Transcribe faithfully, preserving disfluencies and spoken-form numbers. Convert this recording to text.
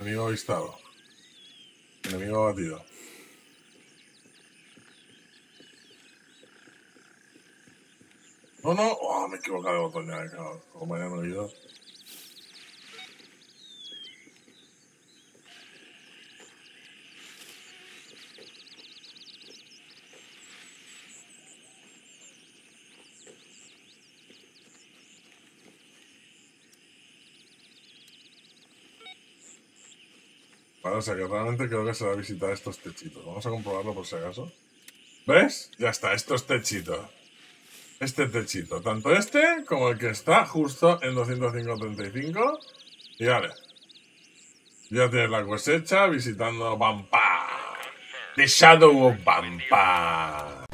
Enemigo avistado. Enemigo abatido. No, no. Oh, me he equivocado de botón ya, cabrón. Como me habían olvidado. Vale, o sea que realmente creo que se va a visitar estos techitos. Vamos a comprobarlo por si acaso. ¿Ves? Ya está, estos techitos. Este techito, tanto este como el que está justo en doscientos cinco punto treinta y cinco. Y vale, ya tienes la cosecha visitando BAN P A. The Shadow of BAN P A.